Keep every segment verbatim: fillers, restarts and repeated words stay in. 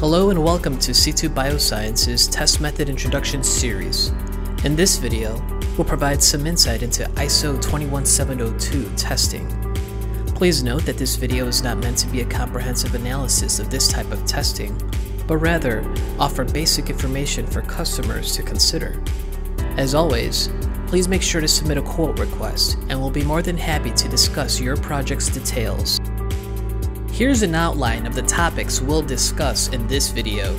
Hello and welcome to Situ Biosciences Test Method Introduction Series. In this video, we'll provide some insight into I S O two one seven zero two testing. Please note that this video is not meant to be a comprehensive analysis of this type of testing, but rather offer basic information for customers to consider. As always, please make sure to submit a quote request, and we'll be more than happy to discuss your project's details. Here's an outline of the topics we'll discuss in this video.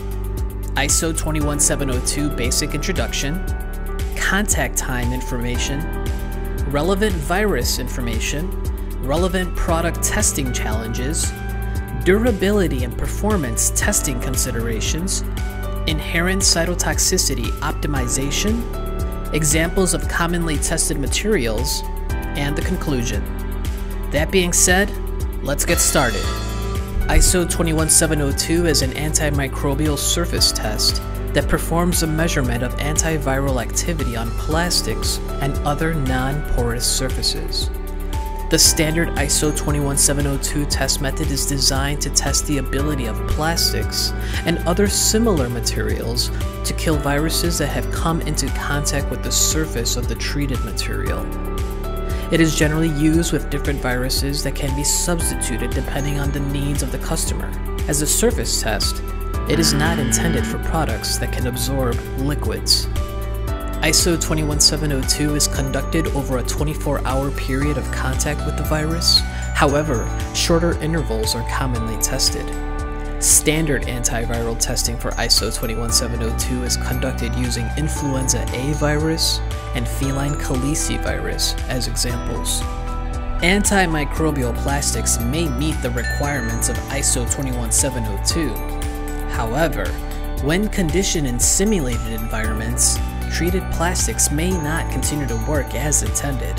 I S O two one seven zero two basic introduction, contact time information, relevant virus information, relevant product testing challenges, durability and performance testing considerations, inherent cytotoxicity optimization, examples of commonly tested materials, and the conclusion. That being said, let's get started. I S O two one seven zero two is an antimicrobial surface test that performs a measurement of antiviral activity on plastics and other non-porous surfaces. The standard I S O two one seven zero two test method is designed to test the ability of plastics and other similar materials to kill viruses that have come into contact with the surface of the treated material. It is generally used with different viruses that can be substituted depending on the needs of the customer. As a surface test, it is not intended for products that can absorb liquids. I S O two one seven zero two is conducted over a twenty-four hour period of contact with the virus. However, shorter intervals are commonly tested. Standard antiviral testing for I S O two one seven zero two is conducted using Influenza A virus and feline calicivirus as examples. Antimicrobial plastics may meet the requirements of I S O two one seven zero two. However, when conditioned in simulated environments, treated plastics may not continue to work as intended.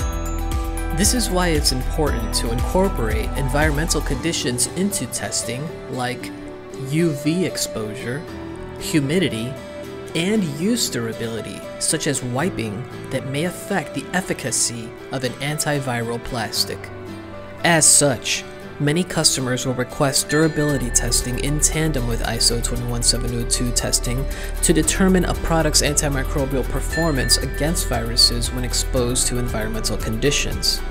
This is why it's important to incorporate environmental conditions into testing, like U V exposure, humidity, and use durability, such as wiping, that may affect the efficacy of an antiviral plastic. As such, many customers will request durability testing in tandem with I S O two one seven zero two testing to determine a product's antimicrobial performance against viruses when exposed to environmental conditions.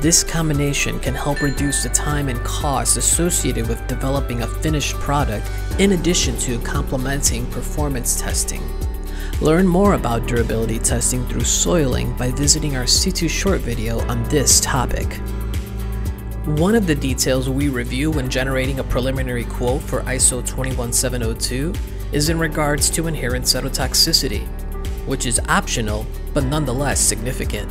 This combination can help reduce the time and cost associated with developing a finished product in addition to complementing performance testing. Learn more about durability testing through soiling by visiting our Situ short video on this topic. One of the details we review when generating a preliminary quote for I S O two one seven zero two is in regards to inherent cytotoxicity, which is optional but nonetheless significant.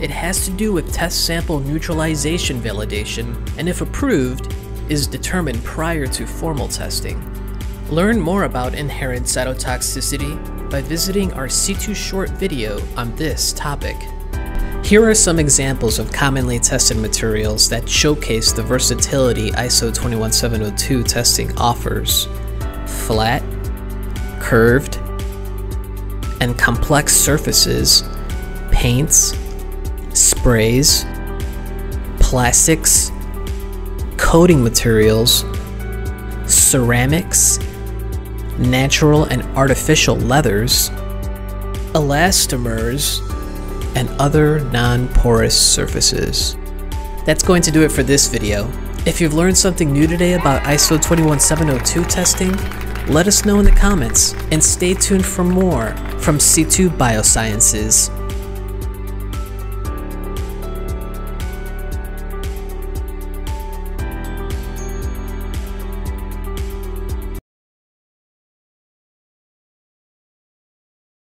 It has to do with test sample neutralization validation, and if approved, is determined prior to formal testing. Learn more about inherent cytotoxicity by visiting our Situ short video on this topic. Here are some examples of commonly tested materials that showcase the versatility I S O two one seven zero two testing offers: flat, curved, and complex surfaces, paints, sprays, plastics, coating materials, ceramics, natural and artificial leathers, elastomers, and other non-porous surfaces. That's going to do it for this video. If you've learned something new today about I S O two one seven zero two testing, let us know in the comments and stay tuned for more from Situ Biosciences.